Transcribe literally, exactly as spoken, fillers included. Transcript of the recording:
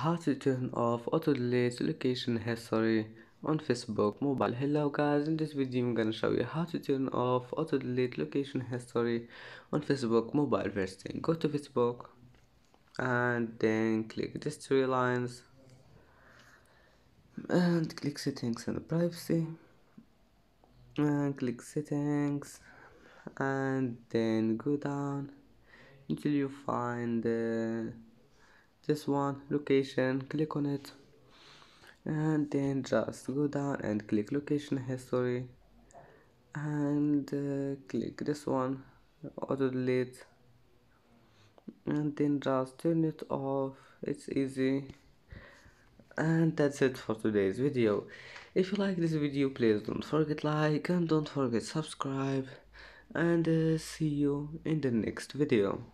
How to turn off auto delays location history on Facebook mobile. Hello guys, in this video I'm gonna show you how to turn off auto delete location history on Facebook mobile. First thing, go to Facebook and then click these three lines and click settings and privacy and click settings and then go down until you find uh, this one, location. Click on it and then just go down and click location history and uh, click this one, auto delete, and then just turn it off. It's easy. And that's it for today's video. If you like this video, please don't forget like and don't forget subscribe, and uh, see you in the next video.